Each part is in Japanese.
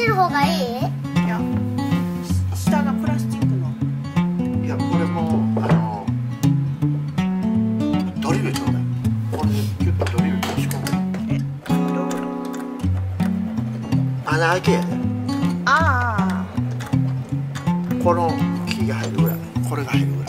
ちる方がいい？いや、下がプラスチックの。いや、これもドリルちょうだい。これでキュッとドリルと仕込む。穴開けやで。ああ。この木が入るぐらい、これが入るぐらい。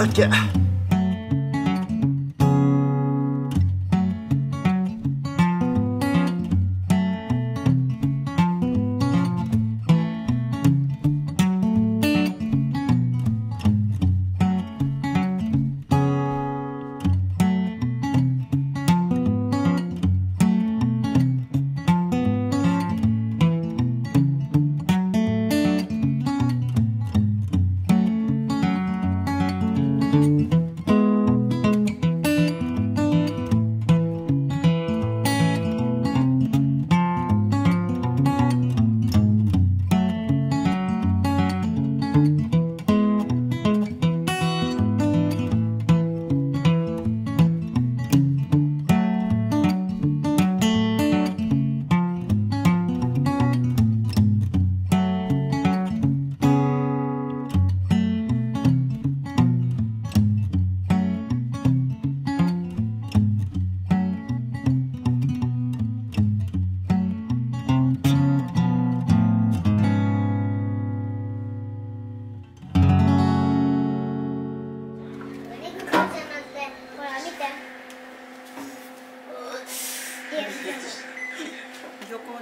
オッケー。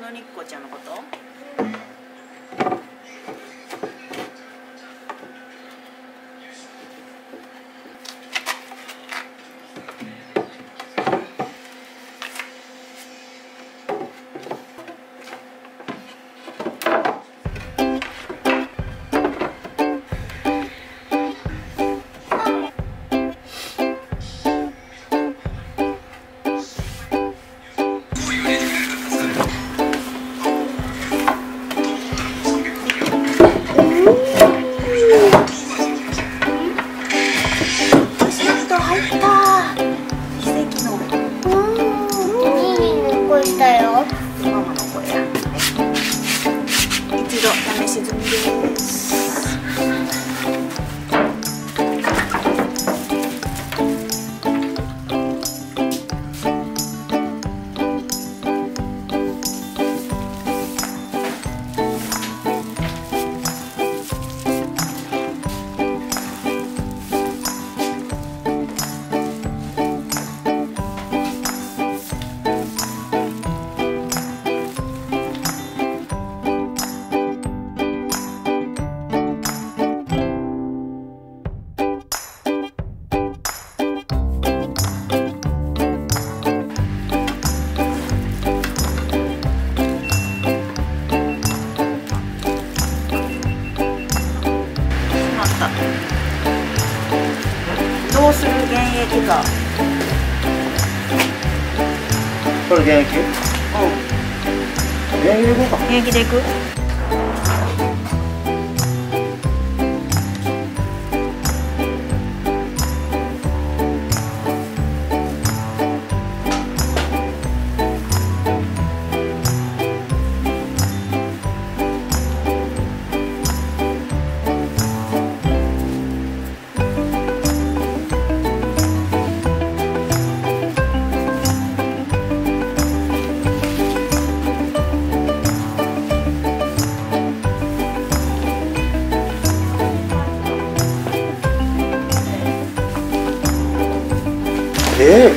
のにっこちゃんのこと？どうする現役が。これ現役？うん。現役で行こうか。現役で行く？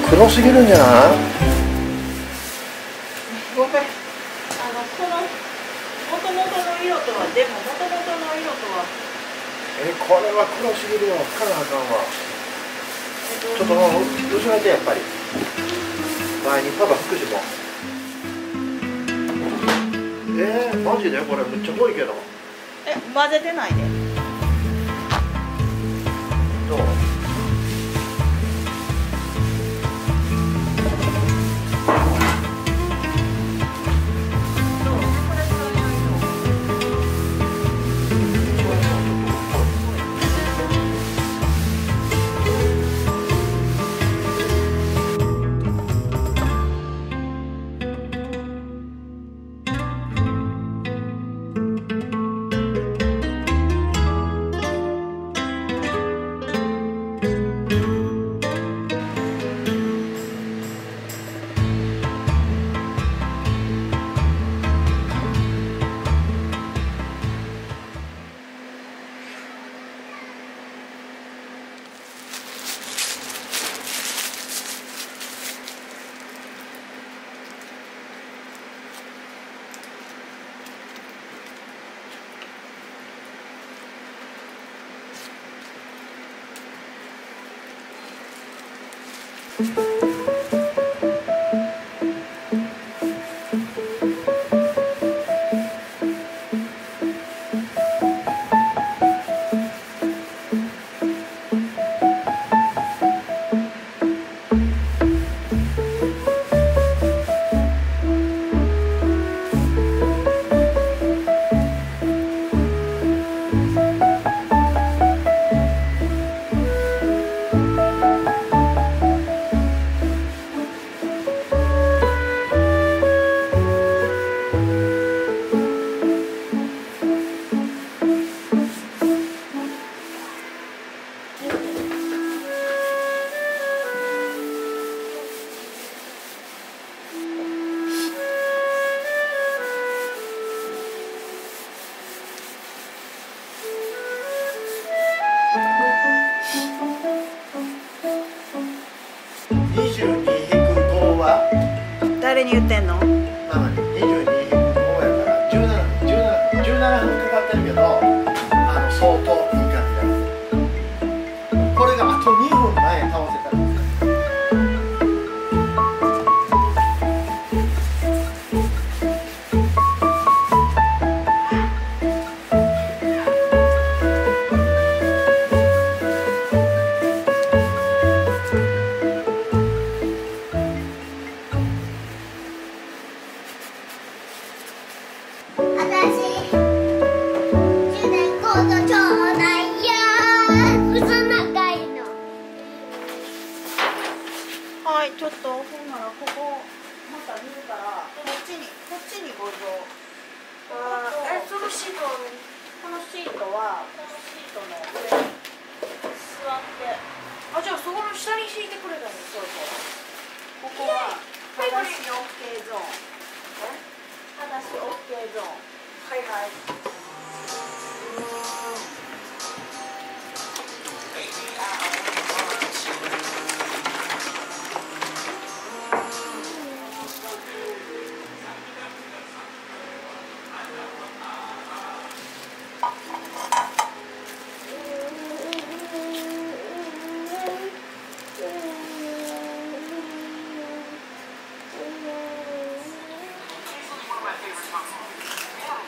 黒すぎるんじゃない？ごめん、この元々の色とは、でも元々の色とはこれは黒すぎるよ、かなあかんわ。ちょっともう後ろでやっぱり前にパパ福島マジでこれめっちゃ濃いけど。混ぜてないで。どう？誰に言ってんの？ママに22分後やから17分かかってるけど、相当いい感じだ。これがあと2分前倒せたら。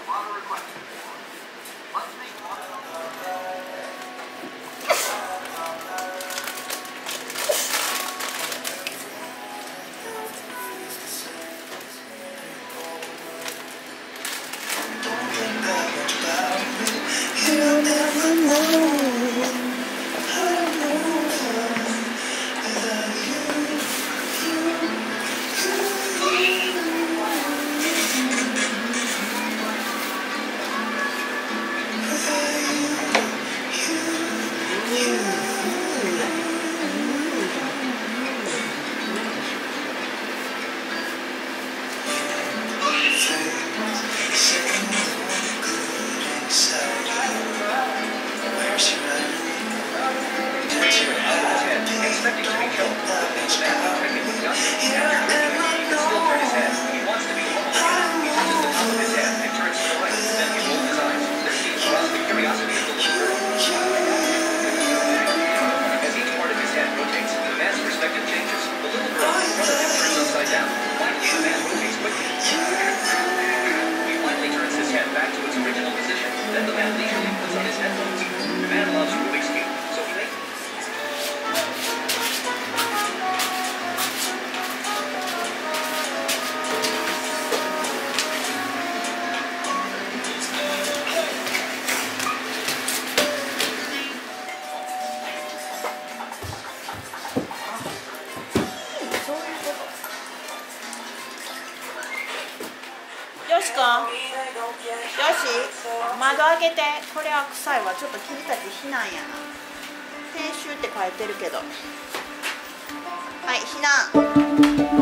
Water request. 窓開けて。これは臭いわ。ちょっと君たち避難やな。「編集」って書いてるけど、はい、避難。